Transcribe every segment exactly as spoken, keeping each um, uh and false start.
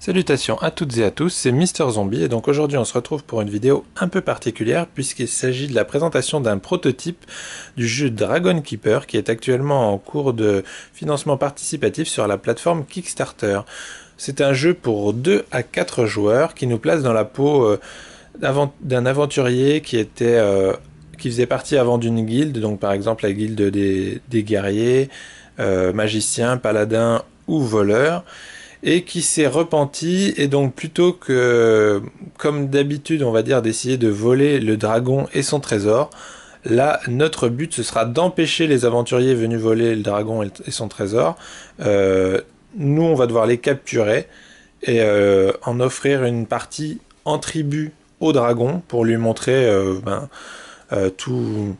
Salutations à toutes et à tous, c'est Mister Zombie et donc aujourd'hui on se retrouve pour une vidéo un peu particulière puisqu'il s'agit de la présentation d'un prototype du jeu Dragon Keeper qui est actuellement en cours de financement participatif sur la plateforme Kickstarter. C'est un jeu pour deux à quatre joueurs qui nous place dans la peau d'un aventurier qui était, euh, qui faisait partie avant d'une guilde, donc par exemple la guilde des, des guerriers, euh, magiciens, paladins ou voleurs, et qui s'est repenti, et donc plutôt que, comme d'habitude, on va dire, d'essayer de voler le dragon et son trésor, là, notre but, ce sera d'empêcher les aventuriers venus voler le dragon et son trésor. Euh, nous, on va devoir les capturer, et euh, en offrir une partie en tribut au dragon, pour lui montrer euh, ben, euh, tout...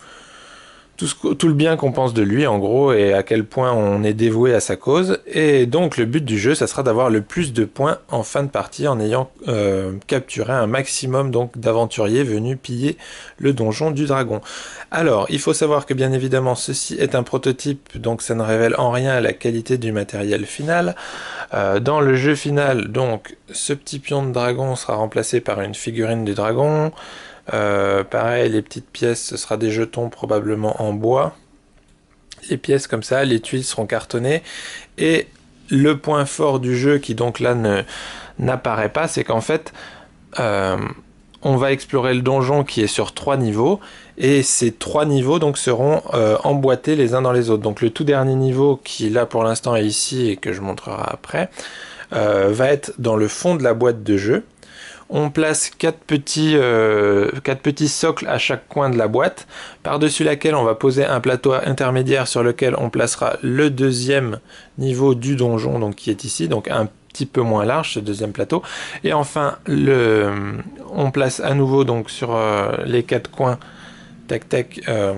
Tout, ce, tout le bien qu'on pense de lui en gros et à quel point on est dévoué à sa cause, et donc le but du jeu ça sera d'avoir le plus de points en fin de partie en ayant euh, capturé un maximum donc d'aventuriers venus piller le donjon du dragon. Alors il faut savoir que bien évidemment ceci est un prototype, donc ça ne révèle en rien la qualité du matériel final. Euh, dans le jeu final donc ce petit pion de dragon sera remplacé par une figurine du dragon. Euh, pareil, les petites pièces, ce sera des jetons probablement en bois. Les pièces comme ça, les tuiles seront cartonnées. Et le point fort du jeu, qui donc là ne n'apparaît pas, c'est qu'en fait, euh, on va explorer le donjon qui est sur trois niveaux. Et ces trois niveaux donc seront euh, emboîtés les uns dans les autres. Donc le tout dernier niveau, qui là pour l'instant est ici et que je montrerai après, euh, va être dans le fond de la boîte de jeu. On place quatre petits, euh, quatre petits socles à chaque coin de la boîte, par-dessus laquelle on va poser un plateau intermédiaire sur lequel on placera le deuxième niveau du donjon, donc qui est ici, donc un petit peu moins large ce deuxième plateau. Et enfin, le, on place à nouveau donc sur euh, les quatre coins, tac tac, euh,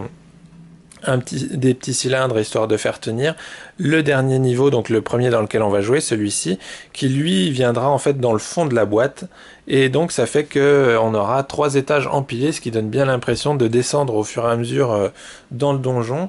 un petit, des petits cylindres histoire de faire tenir le dernier niveau, donc le premier dans lequel on va jouer, celui-ci, qui lui viendra en fait dans le fond de la boîte, et donc ça fait que on aura trois étages empilés, ce qui donne bien l'impression de descendre au fur et à mesure euh, dans le donjon.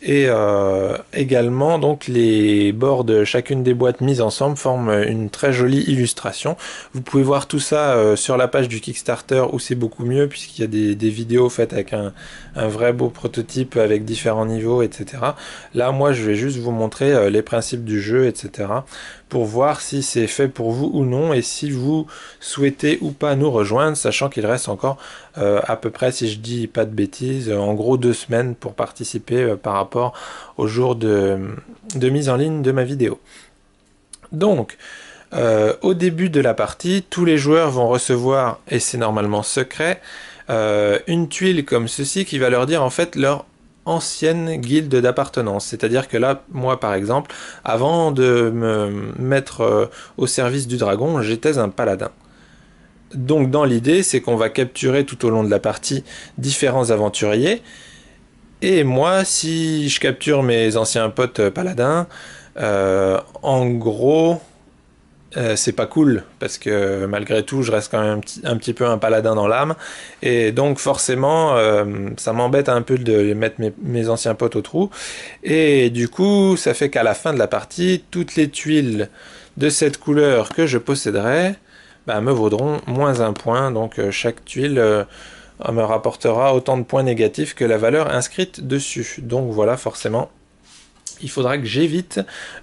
Et euh, également donc les bords de chacune des boîtes mises ensemble forment une très jolie illustration. Vous pouvez voir tout ça euh, sur la page du Kickstarter où c'est beaucoup mieux puisqu'il y a des, des vidéos faites avec un, un vrai beau prototype avec différents niveaux, et cetera. Là moi je vais juste vous montrer euh, les principes du jeu, et cetera pour voir si c'est fait pour vous ou non et si vous souhaitez ou pas nous rejoindre, sachant qu'il reste encore euh, à peu près, si je dis pas de bêtises, en gros deux semaines pour participer euh, par rapport au jour de, de mise en ligne de ma vidéo. Donc euh, au début de la partie, tous les joueurs vont recevoir, et c'est normalement secret, euh, une tuile comme ceci qui va leur dire en fait leur ancienne guilde d'appartenance, c'est-à-dire que là, moi par exemple, avant de me mettre au service du dragon, j'étais un paladin. Donc dans l'idée, c'est qu'on va capturer tout au long de la partie différents aventuriers, et moi, si je capture mes anciens potes paladins, euh, en gros... Euh, c'est pas cool parce que malgré tout je reste quand même un petit, un petit peu un paladin dans l'âme, et donc forcément euh, ça m'embête un peu de mettre mes, mes anciens potes au trou, et du coup ça fait qu'à la fin de la partie toutes les tuiles de cette couleur que je posséderai bah, me vaudront moins un point, donc euh, chaque tuile euh, me rapportera autant de points négatifs que la valeur inscrite dessus. Donc voilà, forcément il faudra que j'évite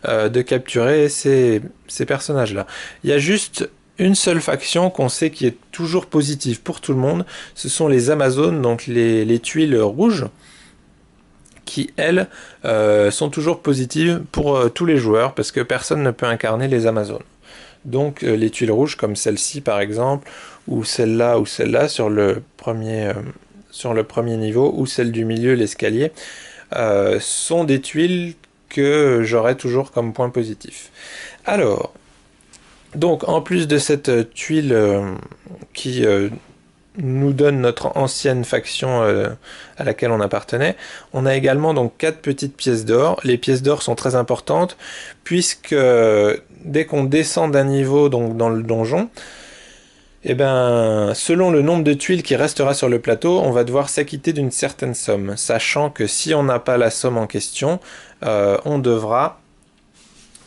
euh, de capturer ces, ces personnages-là. Il y a juste une seule faction qu'on sait qui est toujours positive pour tout le monde, ce sont les Amazones, donc les, les tuiles rouges, qui, elles, euh, sont toujours positives pour euh, tous les joueurs, parce que personne ne peut incarner les Amazones. Donc euh, les tuiles rouges, comme celle-ci par exemple, ou celle-là, ou celle-là, sur le premier, euh, sur le premier niveau, ou celle du milieu, l'escalier, euh, sont des tuiles que j'aurai toujours comme point positif. Alors, donc en plus de cette tuile euh, qui euh, nous donne notre ancienne faction euh, à laquelle on appartenait, on a également donc quatre petites pièces d'or. Les pièces d'or sont très importantes puisque euh, dès qu'on descend d'un niveau donc dans le donjon, et ben, selon le nombre de tuiles qui restera sur le plateau, on va devoir s'acquitter d'une certaine somme, sachant que si on n'a pas la somme en question, euh, on devra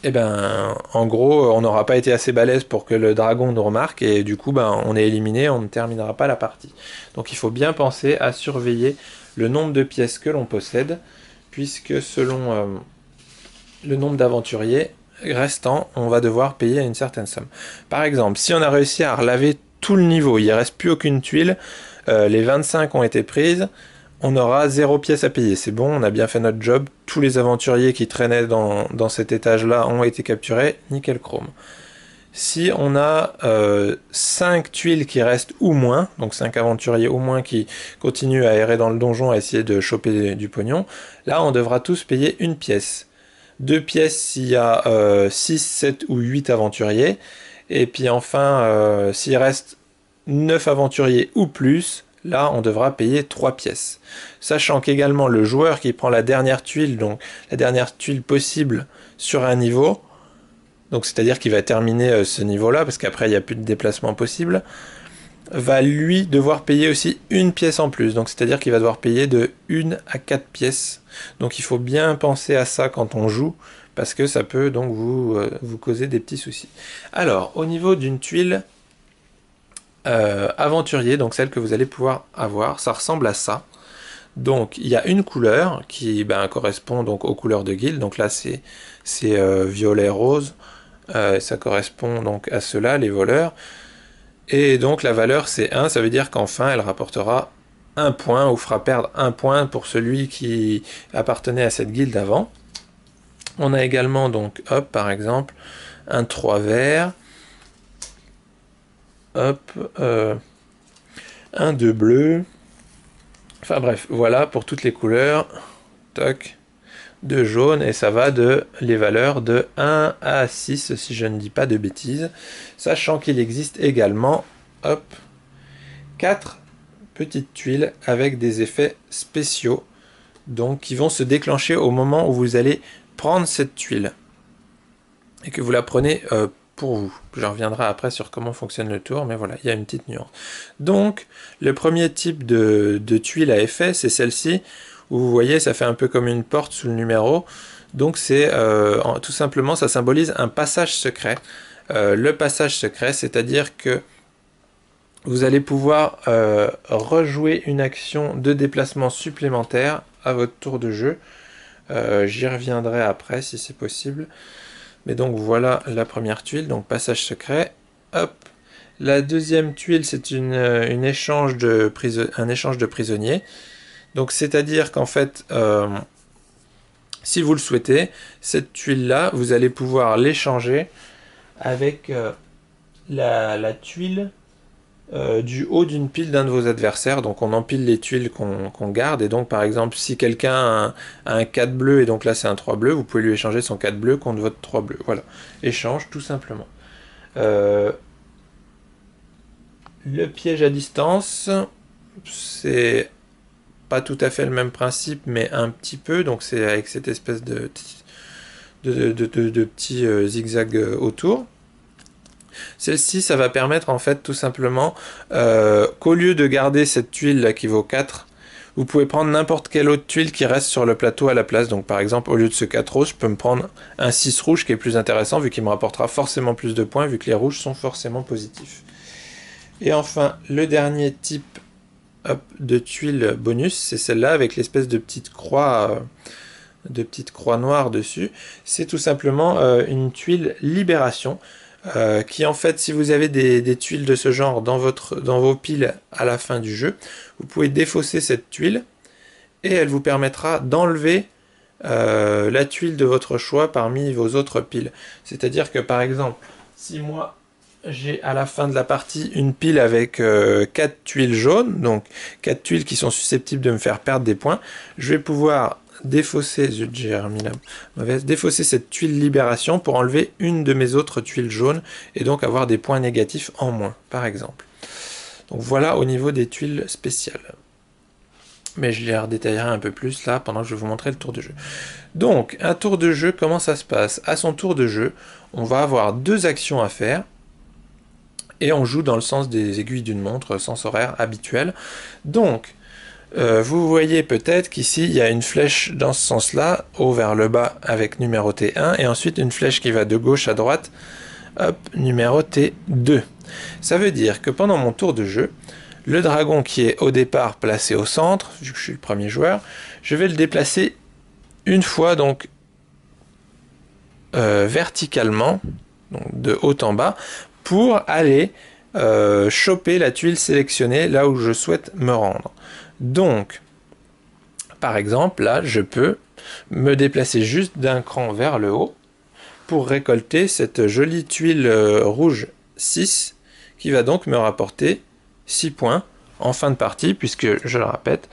eh ben, en gros, on n'aura pas été assez balèze pour que le dragon nous remarque, et du coup, ben, on est éliminé, on ne terminera pas la partie. Donc il faut bien penser à surveiller le nombre de pièces que l'on possède, puisque selon euh, le nombre d'aventuriers restants, on va devoir payer une certaine somme. Par exemple, si on a réussi à relaver tout le niveau, il ne reste plus aucune tuile, euh, les vingt-cinq ont été prises, on aura zéro pièce à payer. C'est bon, on a bien fait notre job. Tous les aventuriers qui traînaient dans, dans cet étage-là ont été capturés. Nickel chrome. Si on a euh, cinq tuiles qui restent ou moins, donc cinq aventuriers ou moins qui continuent à errer dans le donjon à essayer de choper du pognon, là on devra tous payer une pièce. Deux pièces s'il y a euh, six, sept ou huit aventuriers. Et puis enfin, euh, s'il reste neuf aventuriers ou plus, là, on devra payer trois pièces. Sachant qu'également, le joueur qui prend la dernière tuile, donc la dernière tuile possible sur un niveau, donc c'est-à-dire qu'il va terminer euh, ce niveau-là, parce qu'après, il n'y a plus de déplacement possible, va lui devoir payer aussi une pièce en plus. Donc c'est-à-dire qu'il va devoir payer de une à quatre pièces. Donc il faut bien penser à ça quand on joue, parce que ça peut donc vous, euh, vous causer des petits soucis. Alors, au niveau d'une tuile... Euh, aventurier, donc celle que vous allez pouvoir avoir, ça ressemble à ça. Donc il y a une couleur qui ben, correspond donc aux couleurs de guilde, donc là c'est euh, violet rose, euh, ça correspond donc à ceux-là, les voleurs, et donc la valeur c'est un, ça veut dire qu'enfin elle rapportera un point ou fera perdre un point pour celui qui appartenait à cette guilde avant. On a également donc, hop, par exemple, un trois vert, hop, euh, un de bleu, enfin bref, voilà pour toutes les couleurs, toc, de jaune, et ça va de les valeurs de un à six, si je ne dis pas de bêtises, sachant qu'il existe également, hop, quatre petites tuiles avec des effets spéciaux, donc qui vont se déclencher au moment où vous allez prendre cette tuile, et que vous la prenez euh, pour vous. Je reviendrai après sur comment fonctionne le tour, mais voilà, il y a une petite nuance. Donc, le premier type de, de tuile à effet, c'est celle-ci, où vous voyez, ça fait un peu comme une porte sous le numéro, donc c'est, euh, tout simplement, ça symbolise un passage secret. Euh, le passage secret, c'est-à-dire que vous allez pouvoir euh, rejouer une action de déplacement supplémentaire à votre tour de jeu. Euh, j'y reviendrai après, si c'est possible. Mais donc voilà la première tuile, donc passage secret, hop. La deuxième tuile, c'est une, une échange de un échange de prisonniers. Donc c'est-à-dire qu'en fait, euh, si vous le souhaitez, cette tuile-là, vous allez pouvoir l'échanger avec euh, la, la tuile euh, du haut d'une pile d'un de vos adversaires. Donc on empile les tuiles qu'on qu'on garde, et donc par exemple si quelqu'un a, a un quatre bleu, et donc là c'est un trois bleu, vous pouvez lui échanger son quatre bleu contre votre trois bleu. Voilà, échange tout simplement. Euh, le piège à distance, c'est pas tout à fait le même principe, mais un petit peu, donc c'est avec cette espèce de, de, de, de, de, de petit euh, zigzag autour. Celle-ci, ça va permettre en fait tout simplement euh, qu'au lieu de garder cette tuile là qui vaut quatre, vous pouvez prendre n'importe quelle autre tuile qui reste sur le plateau à la place. Donc par exemple, au lieu de ce quatre rose, je peux me prendre un six rouge qui est plus intéressant vu qu'il me rapportera forcément plus de points vu que les rouges sont forcément positifs. Et enfin, le dernier type hop, de tuile bonus, c'est celle-là avec l'espèce de petite croix... Euh, de petite croix noire dessus. C'est tout simplement euh, une tuile libération. Euh, qui en fait, si vous avez des, des tuiles de ce genre dans, votre, dans vos piles à la fin du jeu, vous pouvez défausser cette tuile et elle vous permettra d'enlever euh, la tuile de votre choix parmi vos autres piles. C'est-à-dire que par exemple, si moi j'ai à la fin de la partie une pile avec euh, quatre tuiles jaunes, donc quatre tuiles qui sont susceptibles de me faire perdre des points, je vais pouvoir... défausser, zut, j'ai remis la mauvaise, défausser cette tuile libération pour enlever une de mes autres tuiles jaunes et donc avoir des points négatifs en moins, par exemple. Donc voilà au niveau des tuiles spéciales. Mais je les redétaillerai un peu plus là pendant que je vais vous montrer le tour de jeu. Donc, un tour de jeu, comment ça se passe? À son tour de jeu, on va avoir deux actions à faire. Et on joue dans le sens des aiguilles d'une montre, sens horaire habituel. Donc, Euh, vous voyez peut-être qu'ici il y a une flèche dans ce sens-là, haut vers le bas avec numéro T un, et ensuite une flèche qui va de gauche à droite, hop, numéro T deux. Ça veut dire que pendant mon tour de jeu, le dragon qui est au départ placé au centre, vu que je suis le premier joueur, je vais le déplacer une fois, donc euh, verticalement, donc de haut en bas, pour aller euh, choper la tuile sélectionnée là où je souhaite me rendre. Donc, par exemple, là, je peux me déplacer juste d'un cran vers le haut pour récolter cette jolie tuile euh, rouge six qui va donc me rapporter six points en fin de partie, puisque, je le répète,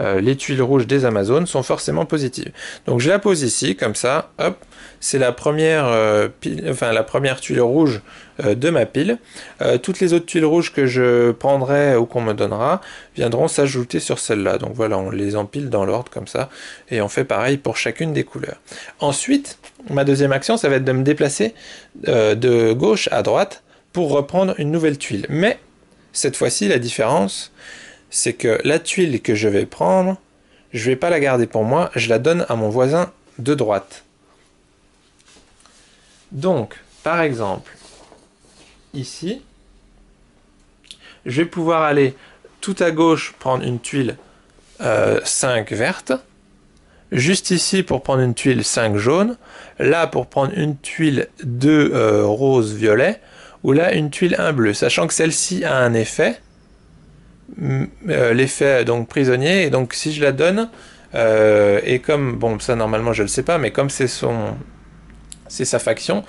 euh, les tuiles rouges des Amazones sont forcément positives. Donc, je la pose ici, comme ça, hop, c'est la première euh, pile, enfin, la première tuile rouge euh, de ma pile. Euh, toutes les autres tuiles rouges que je prendrai ou qu'on me donnera viendront s'ajouter sur celle-là. Donc voilà, on les empile dans l'ordre comme ça et on fait pareil pour chacune des couleurs. Ensuite, ma deuxième action, ça va être de me déplacer euh, de gauche à droite pour reprendre une nouvelle tuile. Mais cette fois-ci, la différence, c'est que la tuile que je vais prendre, je ne vais pas la garder pour moi, je la donne à mon voisin de droite. Donc, par exemple, ici, je vais pouvoir aller tout à gauche prendre une tuile euh, cinq verte, juste ici pour prendre une tuile cinq jaune, là pour prendre une tuile deux euh, rose violet, ou là une tuile un bleu, sachant que celle-ci a un effet, euh, l'effet donc prisonnier, et donc si je la donne, euh, et comme, bon ça normalement je ne le sais pas, mais comme c'est son... c'est sa faction,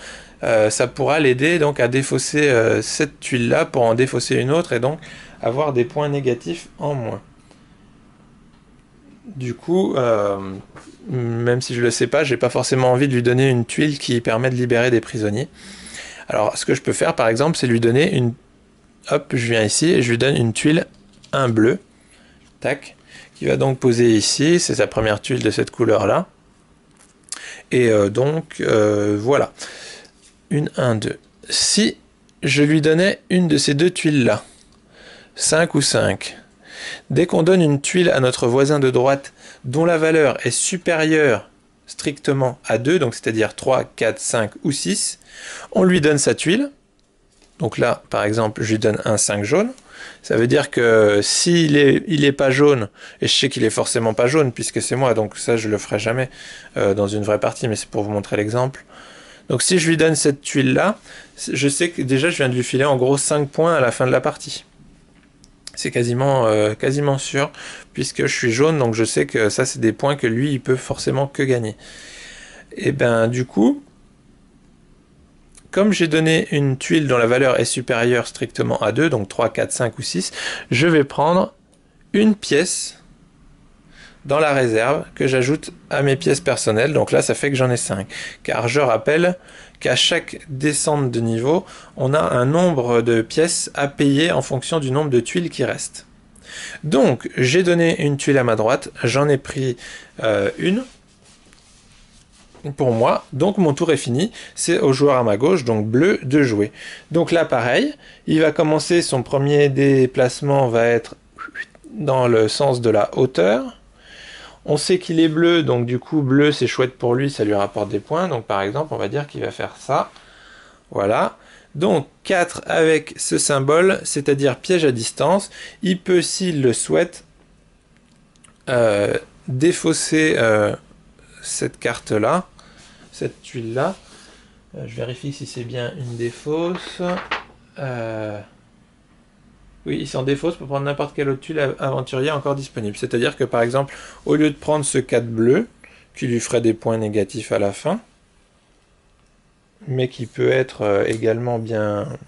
euh, ça pourra l'aider donc à défausser euh, cette tuile-là pour en défausser une autre et donc avoir des points négatifs en moins. Du coup, euh, même si je le sais pas, j'ai pas forcément envie de lui donner une tuile qui permet de libérer des prisonniers. Alors, ce que je peux faire par exemple, c'est lui donner une... Hop, je viens ici et je lui donne une tuile un bleu, tac, qui va donc poser ici, c'est sa première tuile de cette couleur-là. Et euh, donc, euh, voilà, une, un, deux. Si je lui donnais une de ces deux tuiles-là, cinq ou cinq, dès qu'on donne une tuile à notre voisin de droite, dont la valeur est supérieure strictement à deux, donc c'est-à-dire trois, quatre, cinq ou six, on lui donne sa tuile. Donc là, par exemple, je lui donne un cinq jaune. Ça veut dire que s'il est, il est pas jaune, et je sais qu'il est forcément pas jaune, puisque c'est moi, donc ça je le ferai jamais euh, dans une vraie partie, mais c'est pour vous montrer l'exemple. Donc si je lui donne cette tuile-là, je sais que déjà je viens de lui filer en gros cinq points à la fin de la partie. C'est quasiment, euh, quasiment sûr, puisque je suis jaune, donc je sais que ça c'est des points que lui, il peut forcément que gagner. Et ben du coup... Comme j'ai donné une tuile dont la valeur est supérieure strictement à deux, donc trois, quatre, cinq ou six, je vais prendre une pièce dans la réserve que j'ajoute à mes pièces personnelles. Donc là, ça fait que j'en ai cinq. Car je rappelle qu'à chaque descente de niveau, on a un nombre de pièces à payer en fonction du nombre de tuiles qui restent. Donc, j'ai donné une tuile à ma droite, j'en ai pris euh, une. Pour moi, donc mon tour est fini, c'est au joueur à ma gauche, donc bleu, de jouer. Donc là, pareil, il va commencer, son premier déplacement va être dans le sens de la hauteur. On sait qu'il est bleu, donc du coup, bleu, c'est chouette pour lui, ça lui rapporte des points. Donc par exemple, on va dire qu'il va faire ça. Voilà. Donc quatre avec ce symbole, c'est-à-dire piège à distance. Il peut, s'il le souhaite, euh, défausser euh, cette carte-là. Cette tuile-là, euh, je vérifie si c'est bien une défausse. Euh... Oui, il s'en défausse pour prendre n'importe quelle autre tuile aventurier encore disponible. C'est-à-dire que par exemple, au lieu de prendre ce quatre bleu, qui lui ferait des points négatifs à la fin, mais qui peut être euh, également bien,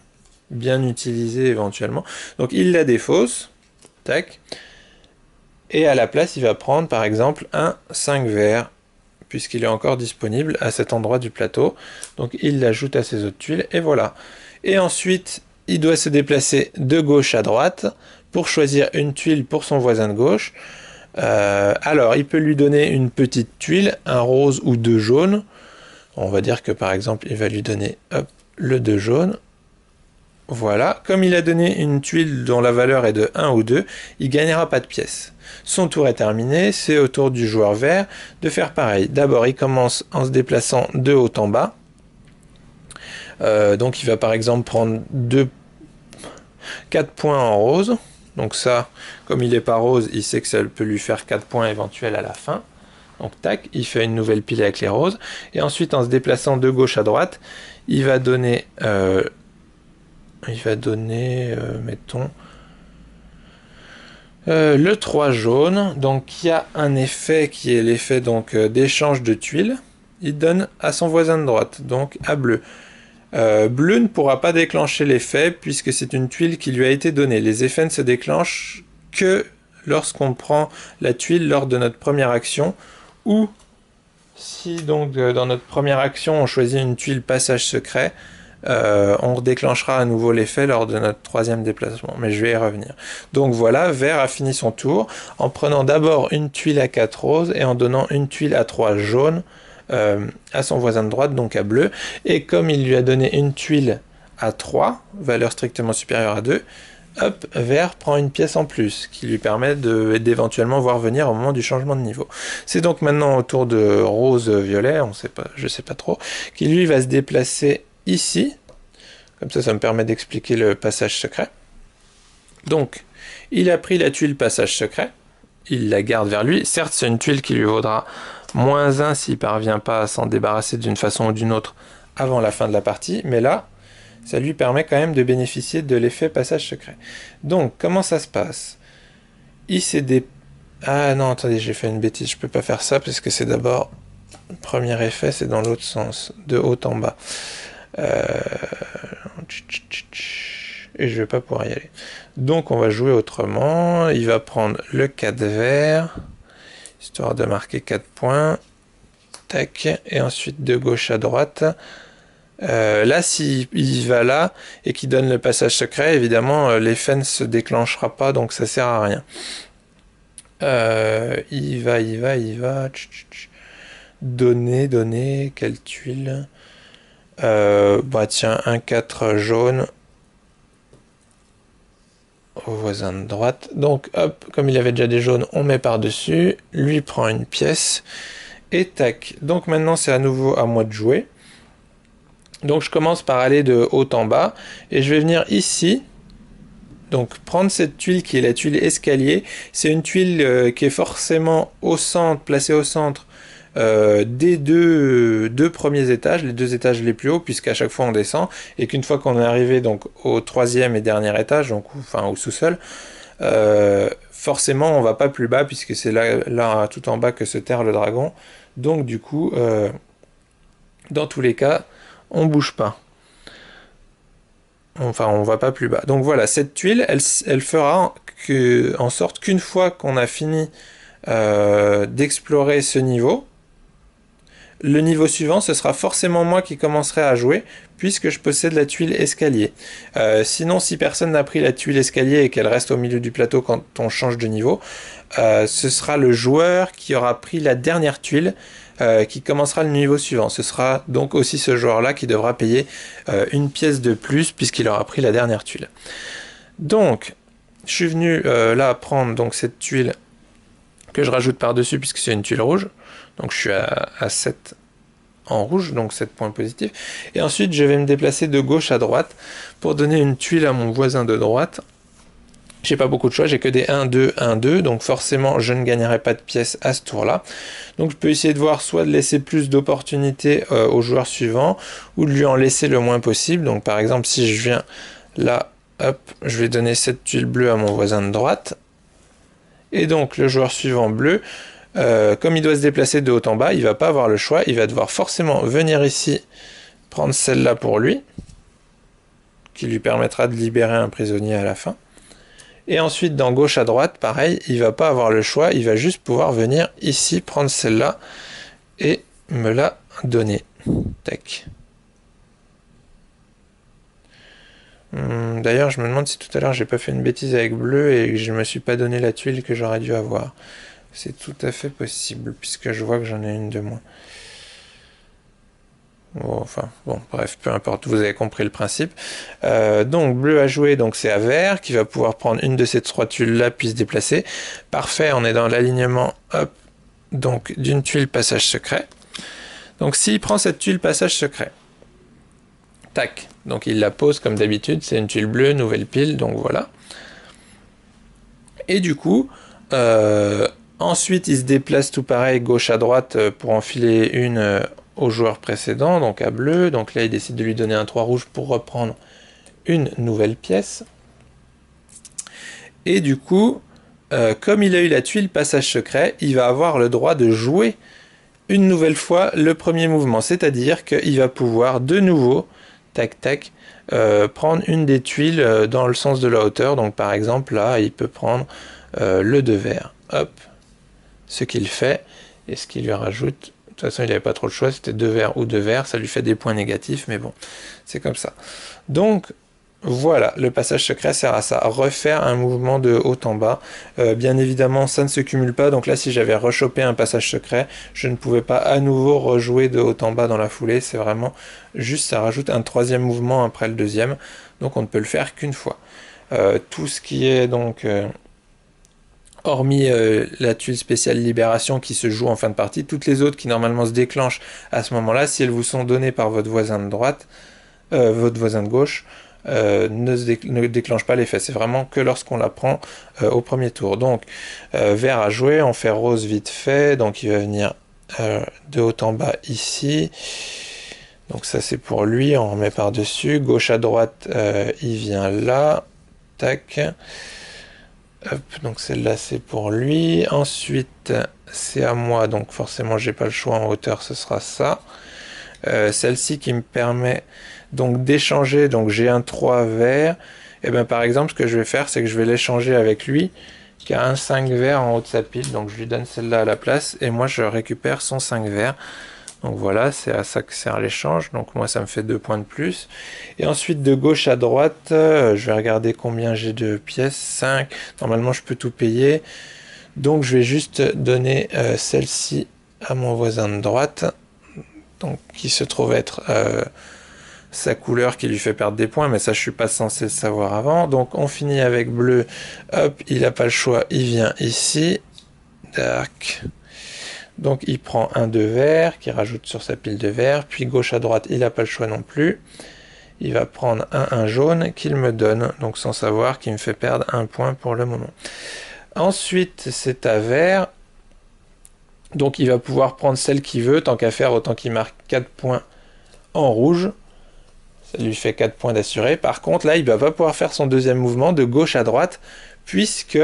bien utilisé éventuellement, donc il la défausse, tac, et à la place, il va prendre par exemple un cinq vert, puisqu'il est encore disponible à cet endroit du plateau. Donc il l'ajoute à ses autres tuiles, et voilà. Et ensuite, il doit se déplacer de gauche à droite pour choisir une tuile pour son voisin de gauche. Euh, alors, il peut lui donner une petite tuile, un rose ou deux jaunes. On va dire que par exemple, il va lui donner hop, le deux jaune. Voilà, comme il a donné une tuile dont la valeur est de un ou deux, il gagnera pas de pièces. Son tour est terminé, c'est au tour du joueur vert de faire pareil. D'abord, il commence en se déplaçant de haut en bas. Euh, donc il va par exemple prendre quatre points en rose. Donc ça, comme il n'est pas rose, il sait que ça peut lui faire quatre points éventuels à la fin. Donc tac, il fait une nouvelle pile avec les roses. Et ensuite, en se déplaçant de gauche à droite, il va donner... Euh, il va donner, euh, mettons... Euh, le trois jaune. Donc il y a un effet qui est l'effet donc euh, d'échange de tuiles. Il donne à son voisin de droite, donc à bleu. Euh, bleu ne pourra pas déclencher l'effet puisque c'est une tuile qui lui a été donnée. Les effets ne se déclenchent que lorsqu'on prend la tuile lors de notre première action, ou si donc euh, dans notre première action on choisit une tuile passage secret, euh, on déclenchera à nouveau l'effet lors de notre troisième déplacement, mais je vais y revenir. Donc voilà, vert a fini son tour en prenant d'abord une tuile à quatre roses et en donnant une tuile à trois jaunes Euh, à son voisin de droite, donc à bleu, et comme il lui a donné une tuile à trois, valeur strictement supérieure à deux, hop, vert prend une pièce en plus, qui lui permet d'éventuellement voir venir au moment du changement de niveau. C'est donc maintenant au tour de rose-violet, on sait pas, je sais pas trop, qui lui va se déplacer ici, comme ça, ça me permet d'expliquer le passage secret. Donc, il a pris la tuile passage secret, il la garde vers lui, certes c'est une tuile qui lui vaudra moins un s'il ne parvient pas à s'en débarrasser d'une façon ou d'une autre avant la fin de la partie, mais là, ça lui permet quand même de bénéficier de l'effet passage secret. Donc, comment ça se passe? Il s'est dé... Ah non, attendez, j'ai fait une bêtise, je peux pas faire ça, parce que c'est d'abord... Le premier effet, c'est dans l'autre sens, de haut en bas. Euh... Et je vais pas pouvoir y aller. Donc, on va jouer autrement. Il va prendre le quatre vert... histoire de marquer quatre points, tac, et ensuite de gauche à droite. Euh, là, s'il il va là, et qu'il donne le passage secret, évidemment, euh, l'effet ne se déclenchera pas, donc ça sert à rien. Euh, il va, il va, il va, tch, tch, tch. donner, donner, quelle tuile euh, Bah tiens, un quatre jaune, au voisin de droite. Donc hop, comme il avait déjà des jaunes, on met par-dessus, lui prend une pièce, et tac. Donc maintenant c'est à nouveau à moi de jouer. Donc je commence par aller de haut en bas, et je vais venir ici, donc prendre cette tuile qui est la tuile escalier. C'est une tuile euh, qui est forcément au centre, placée au centre euh, des deux, euh, deux premiers étages, les deux étages les plus hauts, puisqu'à chaque fois on descend, et qu'une fois qu'on est arrivé donc au troisième et dernier étage, donc enfin au sous-sol, euh, forcément on va pas plus bas, puisque c'est là, là tout en bas que se terre le dragon. Donc du coup, euh, dans tous les cas, on bouge pas. Enfin, on va pas plus bas. Donc voilà, cette tuile, elle, elle fera que, en sorte qu'une fois qu'on a fini euh, d'explorer ce niveau, le niveau suivant, ce sera forcément moi qui commencerai à jouer, puisque je possède la tuile escalier. Euh, sinon, si personne n'a pris la tuile escalier et qu'elle reste au milieu du plateau quand on change de niveau, euh, ce sera le joueur qui aura pris la dernière tuile euh, qui commencera le niveau suivant. Ce sera donc aussi ce joueur-là qui devra payer euh, une pièce de plus, puisqu'il aura pris la dernière tuile. Donc, je suis venu euh, là prendre donc, cette tuile que je rajoute par-dessus, puisque c'est une tuile rouge. Donc je suis à, à sept en rouge, donc sept points positifs. Et ensuite, je vais me déplacer de gauche à droite pour donner une tuile à mon voisin de droite. J'ai pas beaucoup de choix, j'ai que des un, deux, un, deux, donc forcément, je ne gagnerai pas de pièces à ce tour-là. Donc je peux essayer de voir soit de laisser plus d'opportunités euh, au joueur suivant, ou de lui en laisser le moins possible. Donc par exemple, si je viens là, hop, je vais donner cette tuile bleue à mon voisin de droite. Et donc le joueur suivant bleu, Euh, comme il doit se déplacer de haut en bas, il va pas avoir le choix, il va devoir forcément venir ici, prendre celle-là pour lui, qui lui permettra de libérer un prisonnier à la fin. Et ensuite, dans gauche à droite, pareil, il va pas avoir le choix, il va juste pouvoir venir ici, prendre celle-là, et me la donner. Tac. Hum, d'ailleurs, je me demande si tout à l'heure j'ai pas fait une bêtise avec bleu et que je me suis pas donné la tuile que j'aurais dû avoir. C'est tout à fait possible, puisque je vois que j'en ai une de moins. Enfin, bon, bref, peu importe, vous avez compris le principe. Euh, donc, bleu à jouer, donc c'est à vert, qui va pouvoir prendre une de ces trois tuiles-là, puis se déplacer. Parfait, on est dans l'alignement, hop, donc d'une tuile passage secret. Donc, s'il prend cette tuile passage secret, tac, donc il la pose comme d'habitude, c'est une tuile bleue, nouvelle pile, donc voilà. Et du coup, euh, ensuite, il se déplace tout pareil, gauche à droite, pour enfiler une... Euh, au joueur précédent, donc à bleu, donc là il décide de lui donner un trois rouge pour reprendre une nouvelle pièce. Et du coup, euh, comme il a eu la tuile passage secret, il va avoir le droit de jouer une nouvelle fois le premier mouvement, c'est-à-dire qu'il va pouvoir de nouveau, tac tac, euh, prendre une des tuiles dans le sens de la hauteur, donc par exemple là il peut prendre euh, le deux vert, hop, ce qu'il fait, et ce qu'il lui rajoute. De toute façon, il n'avait pas trop le choix, c'était deux verts ou deux verts, ça lui fait des points négatifs, mais bon, c'est comme ça. Donc, voilà, le passage secret sert à ça, refaire un mouvement de haut en bas. Euh, bien évidemment, ça ne se cumule pas, donc là, si j'avais rechopé un passage secret, je ne pouvais pas à nouveau rejouer de haut en bas dans la foulée, c'est vraiment juste, ça rajoute un troisième mouvement après le deuxième, donc on ne peut le faire qu'une fois. Euh, tout ce qui est donc... Euh, hormis euh, la tuile spéciale libération qui se joue en fin de partie, toutes les autres qui normalement se déclenchent à ce moment-là, si elles vous sont données par votre voisin de droite, euh, votre voisin de gauche, euh, ne, se dé ne déclenche pas l'effet. C'est vraiment que lorsqu'on la prend euh, au premier tour. Donc, euh, vert à jouer, on fait rose vite fait, donc il va venir euh, de haut en bas ici. Donc ça c'est pour lui, on remet par-dessus. Gauche à droite, euh, il vient là. Tac. Hop, donc celle-là c'est pour lui, ensuite c'est à moi, donc forcément j'ai pas le choix, en hauteur ce sera ça, euh, celle-ci qui me permet donc d'échanger, donc j'ai un trois vert, et bien par exemple ce que je vais faire c'est que je vais l'échanger avec lui, qui a un cinq vert en haut de sa pile, donc je lui donne celle-là à la place, et moi je récupère son cinq vert, donc voilà, c'est à ça que sert l'échange, donc moi ça me fait deux points de plus. Et ensuite de gauche à droite, euh, je vais regarder combien j'ai de pièces, cinq, normalement je peux tout payer, donc je vais juste donner euh, celle-ci à mon voisin de droite, donc qui se trouve être euh, sa couleur qui lui fait perdre des points, mais ça je suis pas censé le savoir avant, donc on finit avec bleu, hop, il n'a pas le choix, il vient ici, dark. Donc il prend un de vert, qui rajoute sur sa pile de vert, puis gauche à droite, il n'a pas le choix non plus. Il va prendre un, un jaune qu'il me donne, donc sans savoir, qui me fait perdre un point pour le moment. Ensuite, c'est à vert. Donc il va pouvoir prendre celle qu'il veut, tant qu'à faire, autant qu'il marque quatre points en rouge. Ça lui fait quatre points d'assuré. Par contre, là, il ne va pas pouvoir faire son deuxième mouvement de gauche à droite, puisque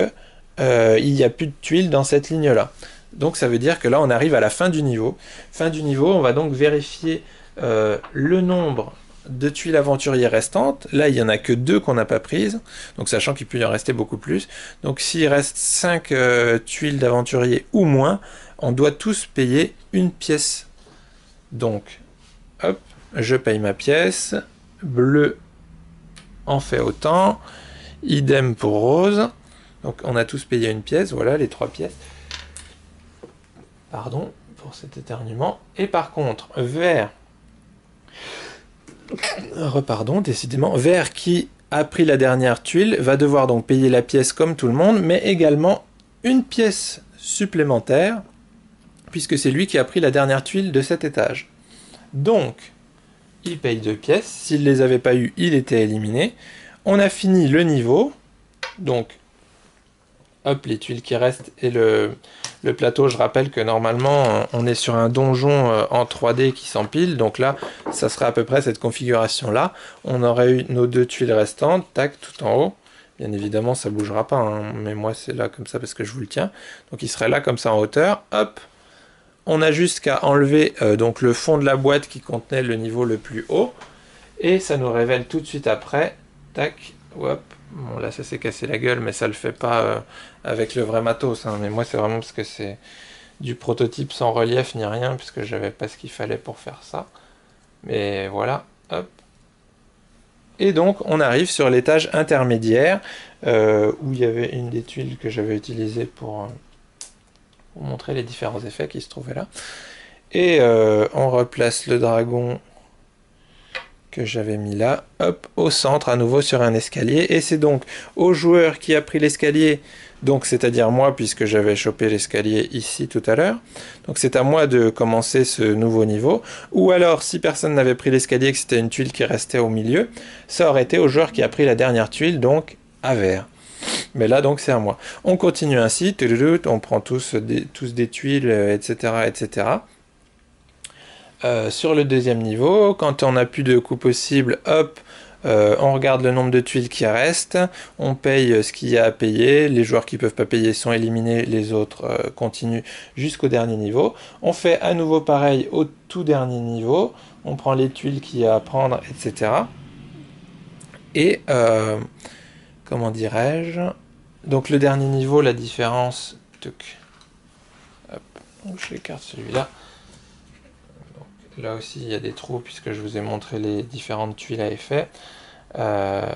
euh, il n'y a plus de tuiles dans cette ligne-là. Donc ça veut dire que là on arrive à la fin du niveau. Fin du niveau, on va donc vérifier euh, le nombre de tuiles aventuriers restantes. Là il n'y en a que deux qu'on n'a pas prises, donc sachant qu'il peut y en rester beaucoup plus. Donc s'il reste cinq euh, tuiles d'aventuriers ou moins, on doit tous payer une pièce. Donc hop, je paye ma pièce, bleu en fait autant, idem pour rose. Donc on a tous payé une pièce, voilà les trois pièces. Pardon pour cet éternuement. Et par contre, vert, repardon, décidément, vert qui a pris la dernière tuile va devoir donc payer la pièce comme tout le monde, mais également une pièce supplémentaire, puisque c'est lui qui a pris la dernière tuile de cet étage. Donc, il paye deux pièces, s'il ne les avait pas eues, il était éliminé. On a fini le niveau, donc, hop, les tuiles qui restent et le... Le plateau, je rappelle que normalement, on est sur un donjon en trois D qui s'empile. Donc là, ça serait à peu près cette configuration-là. On aurait eu nos deux tuiles restantes, tac, tout en haut. Bien évidemment, ça ne bougera pas, hein, mais moi, c'est là comme ça parce que je vous le tiens. Donc il serait là comme ça en hauteur. Hop, on a juste qu'à enlever euh, donc le fond de la boîte qui contenait le niveau le plus haut. Et ça nous révèle tout de suite après, tac, hop. Bon, là, ça s'est cassé la gueule, mais ça le fait pas euh, avec le vrai matos. Hein. Mais moi, c'est vraiment parce que c'est du prototype sans relief ni rien, puisque j'avais pas ce qu'il fallait pour faire ça. Mais voilà, hop. Et donc, on arrive sur l'étage intermédiaire, euh, où il y avait une des tuiles que j'avais utilisée pour, euh, pour montrer les différents effets qui se trouvaient là. Et euh, on replace le dragon que j'avais mis là, hop, au centre, à nouveau sur un escalier. Et c'est donc au joueur qui a pris l'escalier, donc c'est-à-dire moi, puisque j'avais chopé l'escalier ici tout à l'heure. Donc c'est à moi de commencer ce nouveau niveau. Ou alors, si personne n'avait pris l'escalier, que c'était une tuile qui restait au milieu, ça aurait été au joueur qui a pris la dernière tuile, donc à vert. Mais là, donc, c'est à moi. On continue ainsi, on prend tous des, tous des tuiles, et cetera, et cetera. Euh, sur le deuxième niveau, quand on n'a plus de coups possibles, hop, euh, on regarde le nombre de tuiles qui restent, on paye ce qu'il y a à payer, les joueurs qui ne peuvent pas payer sont éliminés, les autres euh, continuent jusqu'au dernier niveau. On fait à nouveau pareil au tout dernier niveau, on prend les tuiles qu'il y a à prendre, et cetera. Et... Euh, comment dirais-je? Donc le dernier niveau, la différence... Hop, j'écarte celui-là. Là aussi, il y a des trous, puisque je vous ai montré les différentes tuiles à effet. Euh,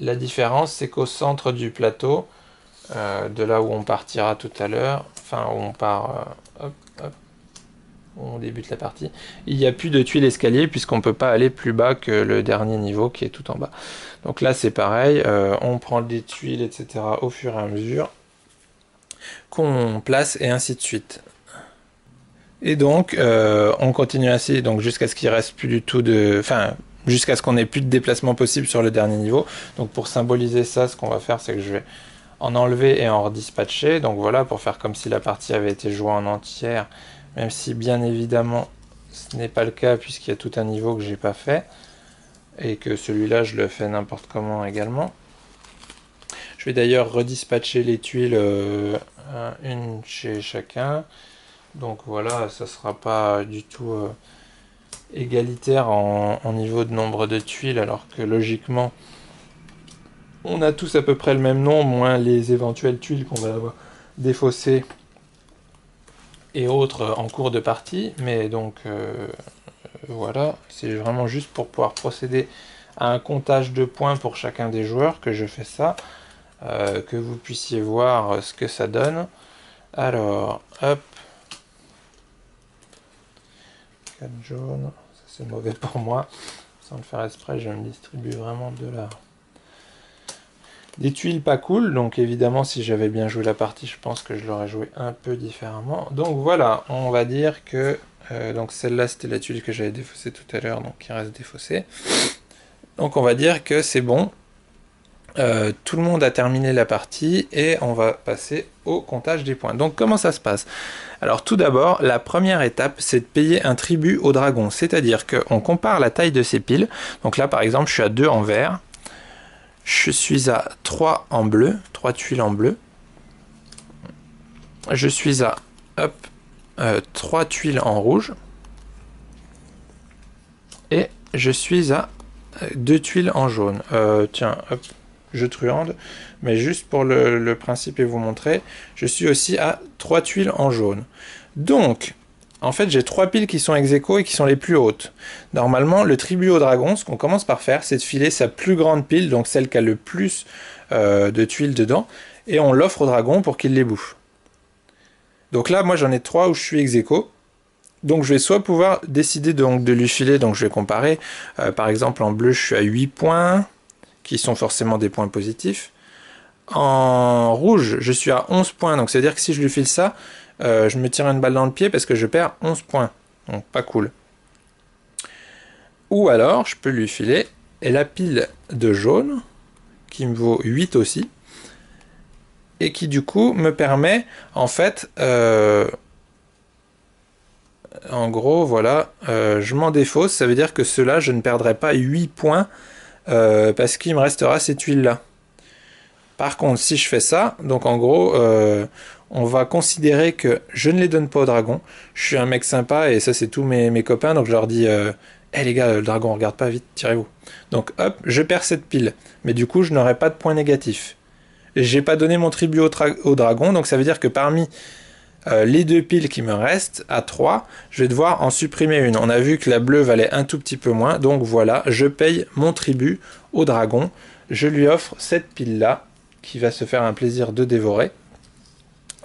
la différence, c'est qu'au centre du plateau, euh, de là où on partira tout à l'heure, enfin, où on part... Euh, hop, hop, où on débute la partie, il n'y a plus de tuiles escalier puisqu'on ne peut pas aller plus bas que le dernier niveau qui est tout en bas. Donc là c'est pareil, euh, on prend des tuiles, et cetera au fur et à mesure qu'on place et ainsi de suite. Et donc euh, on continue ainsi donc jusqu'à ce qu'il reste plus du tout de... Enfin, jusqu'à ce qu'on n'ait plus de déplacement possible sur le dernier niveau. Donc pour symboliser ça, ce qu'on va faire, c'est que je vais en enlever et en redispatcher. Donc voilà, pour faire comme si la partie avait été jouée en entière. Même si, bien évidemment, ce n'est pas le cas, puisqu'il y a tout un niveau que j'ai pas fait. Et que celui-là, je le fais n'importe comment également. Je vais d'ailleurs redispatcher les tuiles euh, une chez chacun. Donc voilà, ça sera pas du tout euh, égalitaire en, en niveau de nombre de tuiles, alors que logiquement, on a tous à peu près le même nombre, moins les éventuelles tuiles qu'on va avoir défaussées et autres en cours de partie, mais donc euh, voilà, c'est vraiment juste pour pouvoir procéder à un comptage de points pour chacun des joueurs que je fais ça, euh, que vous puissiez voir ce que ça donne. Alors, hop, quatre jaunes, ça c'est mauvais pour moi, sans le faire exprès, je me distribue vraiment de la... Des tuiles pas cool, donc évidemment si j'avais bien joué la partie, je pense que je l'aurais joué un peu différemment. Donc voilà, on va dire que... Euh, donc celle-là, c'était la tuile que j'avais défaussée tout à l'heure, donc qui reste défaussée. Donc on va dire que c'est bon. Euh, tout le monde a terminé la partie et on va passer au comptage des points. Donc comment ça se passe? Alors tout d'abord, la première étape, c'est de payer un tribut au dragon. C'est-à-dire qu'on compare la taille de ses piles. Donc là, par exemple, je suis à deux en vert. Je suis à trois en bleu, trois tuiles en bleu. Je suis à hop, euh, trois tuiles en rouge. Et je suis à deux tuiles en jaune. Euh, tiens, hop, je truande. Mais juste pour le, le principe et vous montrer, je suis aussi à trois tuiles en jaune. Donc... En fait, j'ai trois piles qui sont ex-aequo et qui sont les plus hautes. Normalement, le tribut au dragon, ce qu'on commence par faire, c'est de filer sa plus grande pile, donc celle qui a le plus euh, de tuiles dedans, et on l'offre au dragon pour qu'il les bouffe. Donc là, moi, j'en ai trois où je suis ex-aequo. Donc je vais soit pouvoir décider de, donc, de lui filer, donc je vais comparer. Euh, par exemple, en bleu, je suis à huit points, qui sont forcément des points positifs. En rouge, je suis à onze points, donc c'est-à-dire que si je lui file ça, Euh, je me tire une balle dans le pied parce que je perds onze points. Donc pas cool. Ou alors, je peux lui filer et la pile de jaune, qui me vaut huit aussi, et qui du coup me permet, en fait, euh, en gros, voilà, euh, je m'en défausse, ça veut dire que ceux-là, je ne perdrai pas huit points euh, parce qu'il me restera ces tuiles-là. Par contre, si je fais ça, donc en gros, euh, on va considérer que je ne les donne pas au dragon. Je suis un mec sympa et ça, c'est tous mes, mes copains. Donc je leur dis, euh, hey, les gars, le dragon, regarde pas, vite, tirez-vous. Donc hop, je perds cette pile. Mais du coup, je n'aurai pas de point négatif. J'ai pas donné mon tribut au, au dragon. Donc ça veut dire que parmi euh, les deux piles qui me restent, à trois, je vais devoir en supprimer une. On a vu que la bleue valait un tout petit peu moins. Donc voilà, je paye mon tribut au dragon. Je lui offre cette pile-là, qui va se faire un plaisir de dévorer.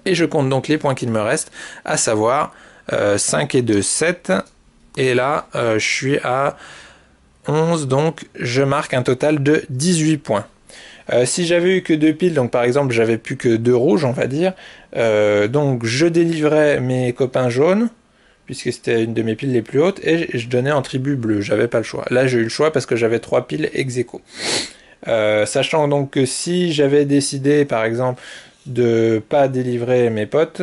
Et je compte donc les points qu'il me reste, à savoir euh, cinq et deux, sept. Et là, euh, je suis à onze, donc je marque un total de dix-huit points. Euh, si j'avais eu que deux piles, donc par exemple j'avais plus que deux rouges, on va dire, euh, donc je délivrais mes copains jaunes, puisque c'était une de mes piles les plus hautes, et je donnais en tribut bleu, j'avais pas le choix. Là j'ai eu le choix parce que j'avais trois piles ex aequo. Euh, sachant donc que si j'avais décidé par exemple de pas délivrer mes potes,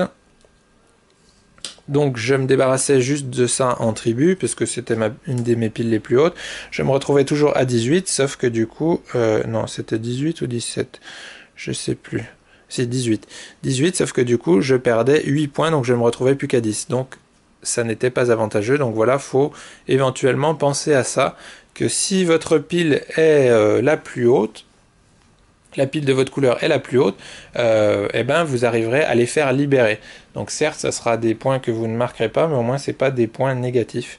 donc je me débarrassais juste de ça en tribu, puisque c'était une des mes piles les plus hautes. Je me retrouvais toujours à dix-huit, sauf que du coup... Euh, non, c'était dix-huit ou dix-sept, je sais plus. C'est dix-huit. dix-huit, sauf que du coup, je perdais huit points, donc je me retrouvais plus qu'à dix. Donc, ça n'était pas avantageux. Donc voilà, faut éventuellement penser à ça, que si votre pile est euh, la plus haute, la pile de votre couleur est la plus haute, euh, et ben vous arriverez à les faire libérer. Donc certes, ça sera des points que vous ne marquerez pas, mais au moins c'est pas des points négatifs,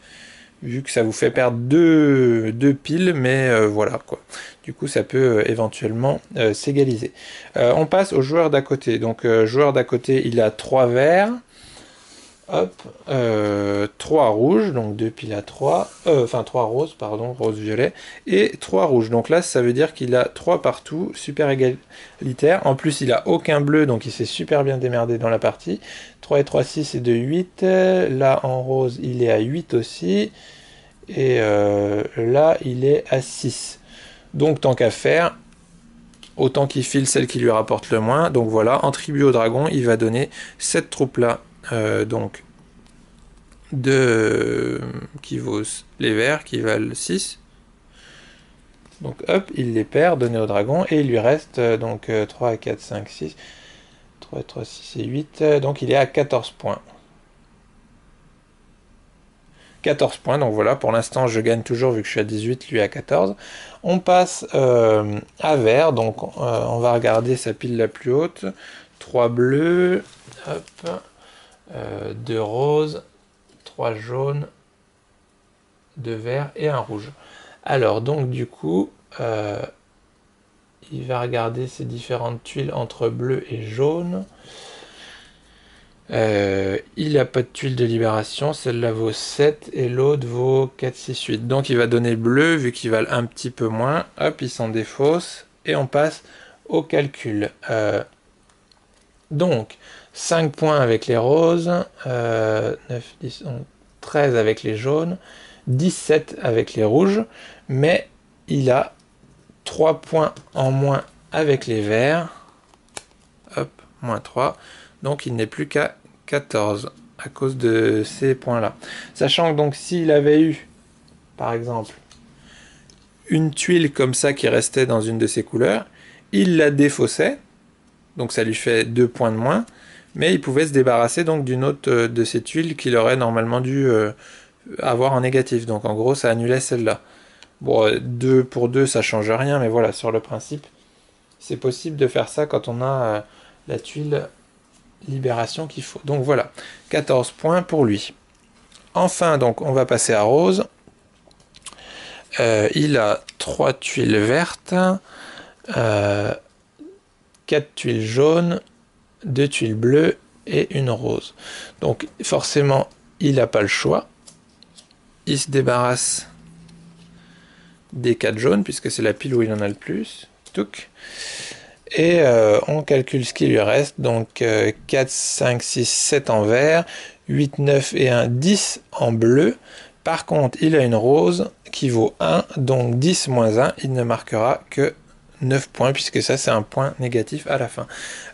vu que ça vous fait perdre deux, deux piles, mais euh, voilà quoi. Du coup, ça peut euh, éventuellement euh, s'égaliser. Euh, on passe au joueur d'à côté. Donc euh, joueur d'à côté, il a trois verts, hop, euh, trois rouges, donc deux piles à trois, euh, enfin trois roses, pardon, rose-violet, et trois rouges. Donc là, ça veut dire qu'il a trois partout, super égalitaire. En plus, il a aucun bleu, donc il s'est super bien démerdé dans la partie. trois et trois, six et deux, huit. Là, en rose, il est à huit aussi. Et euh, là, il est à six. Donc, tant qu'à faire, autant qu'il file celle qui lui rapporte le moins. Donc voilà, en tribut au dragon, il va donner cette troupe-là. Euh, donc de euh, qui vaut les verts qui valent six, donc hop, il les perd, donné au dragon, et il lui reste euh, donc euh, trois, quatre, cinq, six, trois, trois, six et huit, euh, donc il est à quatorze points. quatorze points, donc voilà, pour l'instant je gagne toujours vu que je suis à dix-huit, lui à quatorze. On passe euh, à vert, donc euh, on va regarder sa pile la plus haute, trois bleus, hop, Euh, deux roses, trois jaunes, deux verts et un rouge. Alors donc du coup, euh, il va regarder ces différentes tuiles entre bleu et jaune. Euh, il n'a pas de tuile de libération, celle-là vaut sept et l'autre vaut quatre, six, huit. Donc il va donner bleu vu qu'ils valent un petit peu moins. Hop, il s'en défausse et on passe au calcul. Euh, donc... cinq points avec les roses, euh, neuf, dix, onze, treize avec les jaunes, dix-sept avec les rouges, mais il a trois points en moins avec les verts, hop, moins trois, donc il n'est plus qu'à quatorze à cause de ces points-là. Sachant que donc s'il avait eu, par exemple, une tuile comme ça qui restait dans une de ses couleurs, il la défaussait, donc ça lui fait deux points de moins, mais il pouvait se débarrasser donc d'une autre euh, de ces tuiles qu'il aurait normalement dû euh, avoir en négatif. Donc en gros, ça annulait celle-là. Bon, euh, deux pour deux, ça change rien, mais voilà, sur le principe, c'est possible de faire ça quand on a euh, la tuile libération qu'il faut. Donc voilà, quatorze points pour lui. Enfin, donc on va passer à rose. Euh, il a trois tuiles vertes, euh, quatre tuiles jaunes, deux tuiles bleues et une rose. Donc forcément, il n'a pas le choix. Il se débarrasse des quatre jaunes, puisque c'est la pile où il en a le plus. Touc. Et euh, on calcule ce qui lui reste. Donc euh, quatre, cinq, six, sept en vert, huit, neuf et un, dix en bleu. Par contre, il a une rose qui vaut un, donc dix moins un, il ne marquera que neuf points, puisque ça c'est un point négatif à la fin.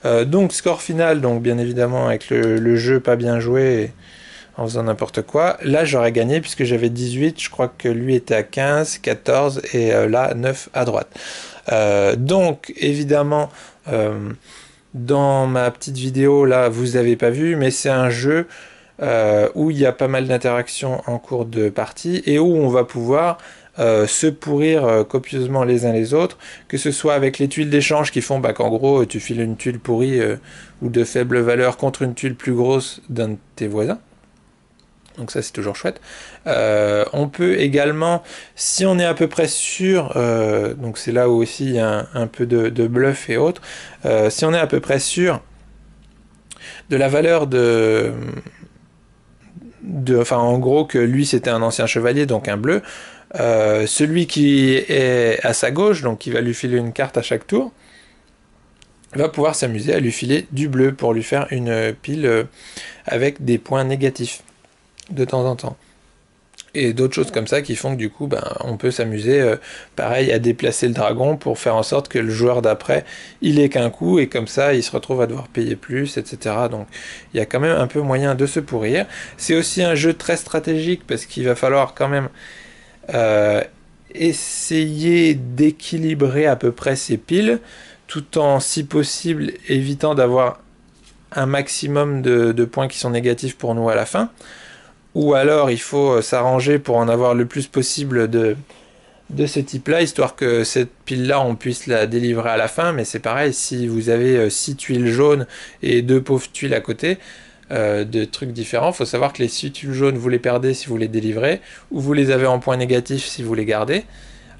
Euh, donc score final, donc bien évidemment avec le, le jeu pas bien joué en faisant n'importe quoi, là j'aurais gagné puisque j'avais dix-huit, je crois que lui était à quinze, quatorze et euh, là neuf à droite. Euh, donc évidemment euh, dans ma petite vidéo là vous avez pas vu, mais c'est un jeu euh, où il y a pas mal d'interactions en cours de partie et où on va pouvoir Euh, se pourrir euh, copieusement les uns les autres, que ce soit avec les tuiles d'échange qui font bah, qu'en gros tu files une tuile pourrie euh, ou de faible valeur contre une tuile plus grosse d'un de tes voisins, donc ça c'est toujours chouette. Euh, on peut également, si on est à peu près sûr, euh, donc c'est là où aussi il y a un, un peu de, de bluff et autres, euh, si on est à peu près sûr de la valeur de... de enfin en gros que lui c'était un ancien chevalier, donc un bleu, euh, celui qui est à sa gauche, donc qui va lui filer une carte à chaque tour, va pouvoir s'amuser à lui filer du bleu pour lui faire une pile avec des points négatifs de temps en temps. Et d'autres choses comme ça qui font que du coup ben, on peut s'amuser euh, pareil à déplacer le dragon pour faire en sorte que le joueur d'après il ait qu'un coup et comme ça il se retrouve à devoir payer plus, etc. Donc il y a quand même un peu moyen de se pourrir. C'est aussi un jeu très stratégique parce qu'il va falloir quand même euh, essayer d'équilibrer à peu près ses piles tout en si possible évitant d'avoir un maximum de, de points qui sont négatifs pour nous à la fin. Ou alors il faut s'arranger pour en avoir le plus possible de, de ce type-là, histoire que cette pile-là, on puisse la délivrer à la fin. Mais c'est pareil, si vous avez six tuiles jaunes et deux pauvres tuiles à côté, euh, de trucs différents, il faut savoir que les six tuiles jaunes, vous les perdez si vous les délivrez, ou vous les avez en point négatif si vous les gardez.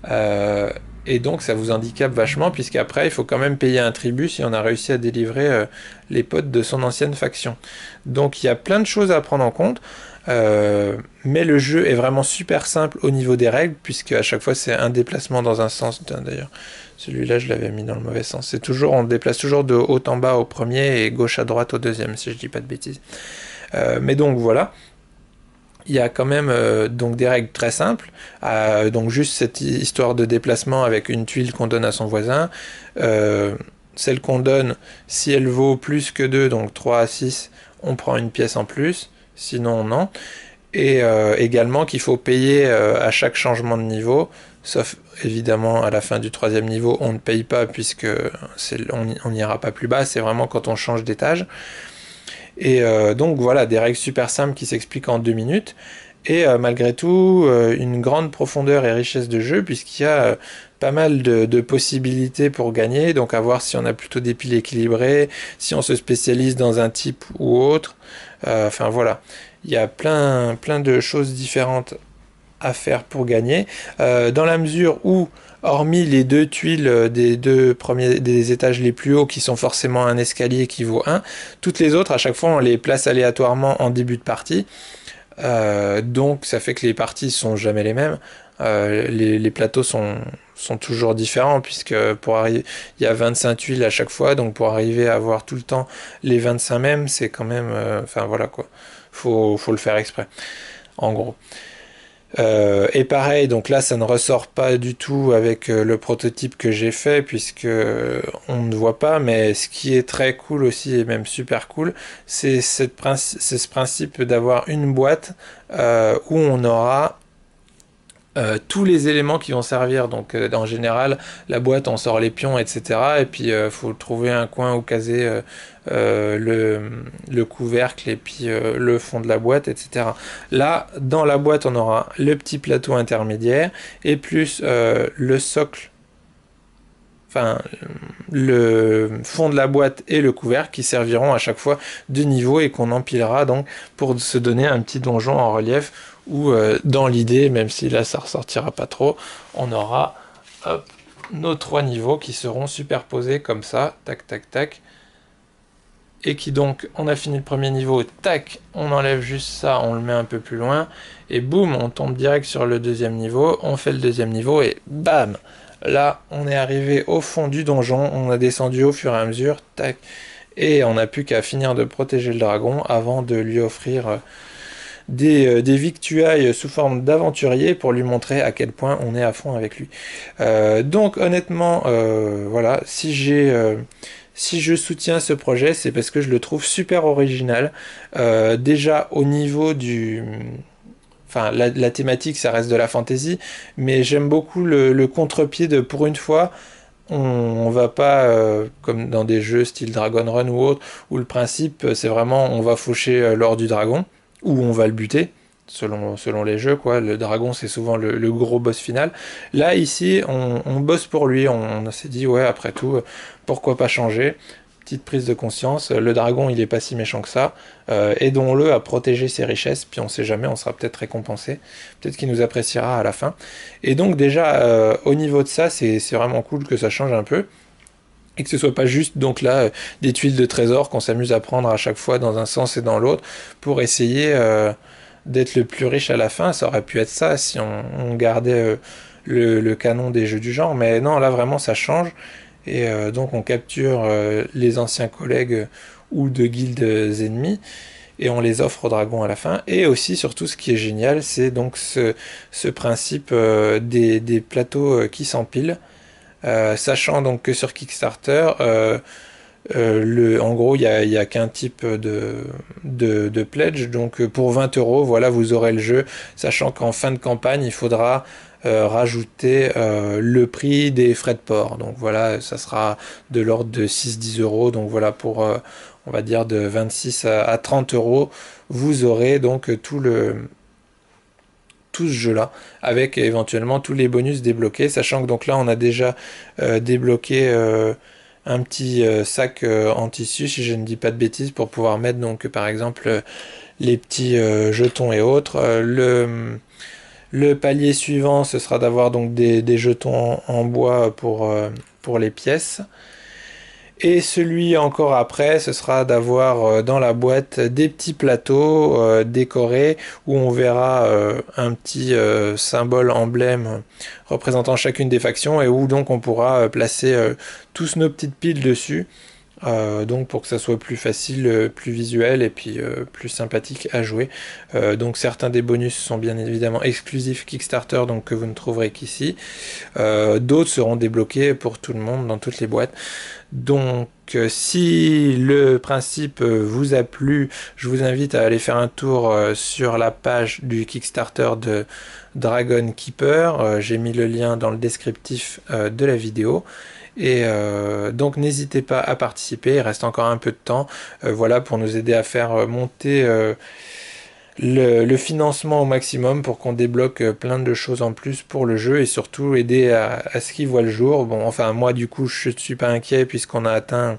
Euh, et donc ça vous handicape vachement, puisqu'après il faut quand même payer un tribut si on a réussi à délivrer euh, les potes de son ancienne faction. Donc il y a plein de choses à prendre en compte. Euh, mais le jeu est vraiment super simple au niveau des règles, puisque à chaque fois c'est un déplacement dans un sens. D'ailleurs celui-là je l'avais mis dans le mauvais sens, c'est toujours, on déplace toujours de haut en bas au premier et gauche à droite au deuxième si je dis pas de bêtises. Euh, mais donc voilà, il y a quand même euh, donc des règles très simples, euh, donc juste cette histoire de déplacement avec une tuile qu'on donne à son voisin, euh, celle qu'on donne si elle vaut plus que deux, donc trois à six, on prend une pièce en plus, sinon non. Et euh, également qu'il faut payer euh, à chaque changement de niveau, sauf évidemment à la fin du troisième niveau on ne paye pas puisque on n'ira pas plus bas, c'est vraiment quand on change d'étage. Et euh, donc voilà, des règles super simples qui s'expliquent en deux minutes, et euh, malgré tout euh, une grande profondeur et richesse de jeu, puisqu'il y a euh, pas mal de, de possibilités pour gagner. Donc à voir si on a plutôt des piles équilibrées, si on se spécialise dans un type ou autre. Euh, enfin voilà, il y a plein, plein de choses différentes à faire pour gagner, euh, dans la mesure où, hormis les deux tuiles des deux premiers des étages les plus hauts qui sont forcément un escalier qui vaut un, toutes les autres à chaque fois on les place aléatoirement en début de partie, euh, donc ça fait que les parties sont jamais les mêmes. Euh, les, les plateaux sont, sont toujours différents, puisque pour arriver, il y a vingt-cinq tuiles à chaque fois, donc pour arriver à avoir tout le temps les vingt-cinq mêmes, c'est quand même, euh, enfin voilà quoi, faut, faut le faire exprès en gros. Euh, et pareil, donc là ça ne ressort pas du tout avec euh, le prototype que j'ai fait, puisque euh, on ne voit pas, mais ce qui est très cool aussi, et même super cool, c'est cette princi- c'est ce principe d'avoir une boîte euh, où on aura Euh, tous les éléments qui vont servir. Donc euh, en général la boîte on sort les pions, etc. et puis euh, faut trouver un coin où caser euh, euh, le, le couvercle et puis euh, le fond de la boîte, etc. Là dans la boîte on aura le petit plateau intermédiaire et plus euh, le socle, enfin le fond de la boîte et le couvercle qui serviront à chaque fois de niveau et qu'on empilera donc pour se donner un petit donjon en relief. Ou euh, dans l'idée, même si là ça ressortira pas trop, on aura hop, nos trois niveaux qui seront superposés comme ça, tac tac tac, et qui donc, on a fini le premier niveau, tac, on enlève juste ça, on le met un peu plus loin, et boum, on tombe direct sur le deuxième niveau, on fait le deuxième niveau, et bam, là on est arrivé au fond du donjon, on a descendu au fur et à mesure, tac, et on n'a plus qu'à finir de protéger le dragon avant de lui offrir... Euh, Des, euh, des victuailles sous forme d'aventurier pour lui montrer à quel point on est à fond avec lui. Euh, donc honnêtement, euh, voilà, si j'ai, euh, si je soutiens ce projet, c'est parce que je le trouve super original. Euh, déjà au niveau du... Enfin, la, la thématique, ça reste de la fantasy, mais j'aime beaucoup le, le contre-pied de pour une fois... On va pas, euh, comme dans des jeux style Dragon Run ou autre, où le principe, c'est vraiment on va faucher euh, l'or du dragon, où on va le buter, selon, selon les jeux, quoi. Le dragon, c'est souvent le, le gros boss final. Là, ici, on, on bosse pour lui, on, on s'est dit, ouais, après tout, pourquoi pas changer? Petite prise de conscience, le dragon, il est pas si méchant que ça, euh, aidons-le à protéger ses richesses, puis on sait jamais, on sera peut-être récompensé, peut-être qu'il nous appréciera à la fin. Et donc déjà, euh, au niveau de ça, c'est vraiment cool que ça change un peu, et que ce soit pas juste donc là euh, des tuiles de trésor qu'on s'amuse à prendre à chaque fois dans un sens et dans l'autre pour essayer euh, d'être le plus riche à la fin. Ça aurait pu être ça si on, on gardait euh, le, le canon des jeux du genre, mais non, là vraiment ça change, et euh, donc on capture euh, les anciens collègues ou de guildes ennemies, et on les offre aux dragons à la fin. Et aussi, surtout, ce qui est génial, c'est donc ce, ce principe euh, des, des plateaux euh, qui s'empilent, euh, sachant donc que sur Kickstarter, euh, euh, le, en gros, il n'y a, a qu'un type de, de, de pledge, donc pour vingt euros, voilà, vous aurez le jeu, sachant qu'en fin de campagne, il faudra euh, rajouter euh, le prix des frais de port, donc voilà, ça sera de l'ordre de six à dix euros, donc voilà, pour... Euh, on va dire de vingt-six à trente euros, vous aurez donc tout, le, tout ce jeu-là, avec éventuellement tous les bonus débloqués, sachant que donc là on a déjà euh, débloqué euh, un petit euh, sac euh, en tissu, si je ne dis pas de bêtises, pour pouvoir mettre donc par exemple les petits euh, jetons et autres. Euh, le, le palier suivant, ce sera d'avoir donc des, des jetons en, en bois pour, euh, pour les pièces. Et celui encore après, ce sera d'avoir dans la boîte des petits plateaux euh, décorés où on verra euh, un petit euh, symbole, emblème représentant chacune des factions, et où donc on pourra placer euh, tous nos petites piles dessus, euh, donc pour que ça soit plus facile, plus visuel et puis euh, plus sympathique à jouer. Euh, donc certains des bonus sont bien évidemment exclusifs Kickstarter, donc que vous ne trouverez qu'ici. Euh, d'autres seront débloqués pour tout le monde dans toutes les boîtes. Donc si le principe vous a plu, je vous invite à aller faire un tour sur la page du Kickstarter de Dragon Keeper. J'ai mis le lien dans le descriptif de la vidéo. Et euh, donc n'hésitez pas à participer, il reste encore un peu de temps, euh, voilà, pour nous aider à faire monter euh, le, le financement au maximum, pour qu'on débloque plein de choses en plus pour le jeu, et surtout aider à, à ce qu'il voit le jour. Bon, enfin moi du coup je ne suis pas inquiet puisqu'on a atteint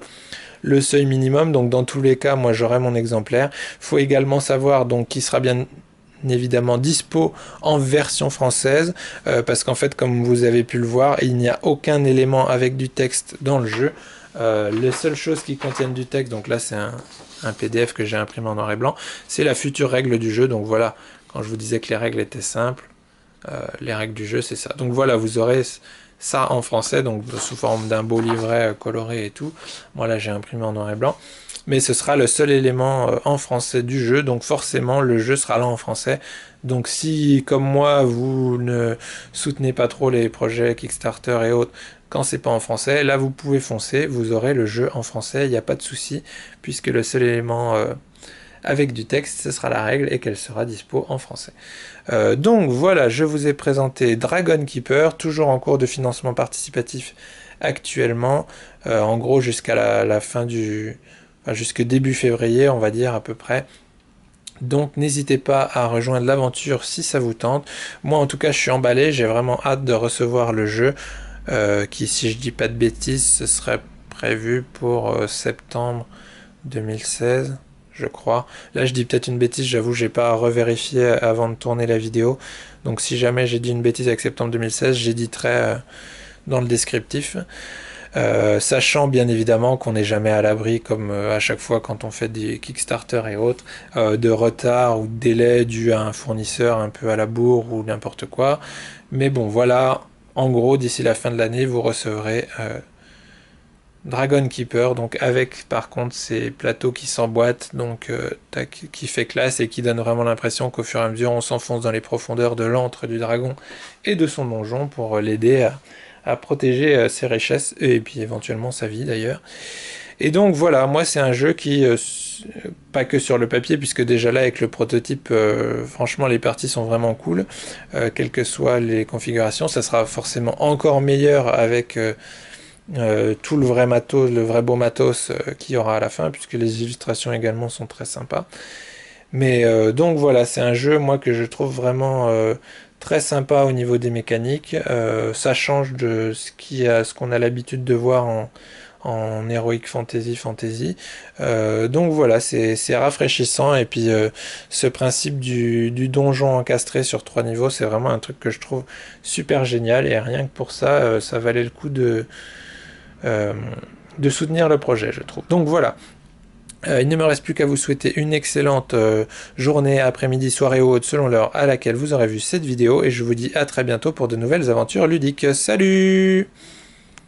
le seuil minimum, donc dans tous les cas moi j'aurai mon exemplaire. Il faut également savoir donc qu'il sera bien évidemment dispo en version française, euh, parce qu'en fait, comme vous avez pu le voir, il n'y a aucun élément avec du texte dans le jeu. Euh, les seules choses qui contiennent du texte, donc là c'est un, un P D F que j'ai imprimé en noir et blanc, c'est la future règle du jeu. Donc voilà, quand je vous disais que les règles étaient simples, euh, les règles du jeu c'est ça. Donc voilà, vous aurez ça en français, donc sous forme d'un beau livret coloré et tout. Moi là j'ai imprimé en noir et blanc, mais ce sera le seul élément en français du jeu, donc forcément le jeu sera là en français. Donc si, comme moi, vous ne soutenez pas trop les projets Kickstarter et autres quand c'est pas en français, là vous pouvez foncer, vous aurez le jeu en français, il n'y a pas de souci, puisque le seul élément euh, avec du texte, ce sera la règle, et qu'elle sera dispo en français. Euh, donc voilà, je vous ai présenté Dragon Keeper, toujours en cours de financement participatif actuellement, euh, en gros jusqu'à la, la fin du... jusque début février, on va dire à peu près. Donc n'hésitez pas à rejoindre l'aventure si ça vous tente. Moi en tout cas je suis emballé, j'ai vraiment hâte de recevoir le jeu, euh, qui, si je dis pas de bêtises, ce serait prévu pour euh, septembre deux mille seize, je crois. Là je dis peut-être une bêtise, j'avoue, j'ai pas revérifié avant de tourner la vidéo, donc si jamais j'ai dit une bêtise avec septembre deux mille seize, j'éditerai euh, dans le descriptif. Euh, sachant bien évidemment qu'on n'est jamais à l'abri, comme euh, à chaque fois quand on fait des Kickstarter et autres, euh, de retard ou de délai dû à un fournisseur un peu à la bourre ou n'importe quoi. Mais bon, voilà, en gros, d'ici la fin de l'année, vous recevrez euh, Dragon Keeper, donc avec par contre ces plateaux qui s'emboîtent, donc euh, tac, qui fait classe et qui donne vraiment l'impression qu'au fur et à mesure on s'enfonce dans les profondeurs de l'antre du dragon et de son donjon pour l'aider à... à protéger ses richesses et puis éventuellement sa vie d'ailleurs. Et donc voilà, moi c'est un jeu qui, euh, pas que sur le papier, puisque déjà là avec le prototype, euh, franchement les parties sont vraiment cool, euh, quelles que soient les configurations. Ça sera forcément encore meilleur avec euh, euh, tout le vrai matos, le vrai beau matos euh, qu'il y aura à la fin, puisque les illustrations également sont très sympas. Mais euh, donc voilà, c'est un jeu moi que je trouve vraiment... Euh, très sympa au niveau des mécaniques, euh, ça change de ce qui a, ce qu'on a l'habitude de voir en, en Heroic Fantasy Fantasy, euh, donc voilà, c'est rafraîchissant, et puis euh, ce principe du, du donjon encastré sur trois niveaux, c'est vraiment un truc que je trouve super génial, et rien que pour ça, euh, ça valait le coup de, euh, de soutenir le projet, je trouve. Donc voilà. Euh, il ne me reste plus qu'à vous souhaiter une excellente euh, journée, après-midi, soirée ou autre selon l'heure à laquelle vous aurez vu cette vidéo, et je vous dis à très bientôt pour de nouvelles aventures ludiques. Salut!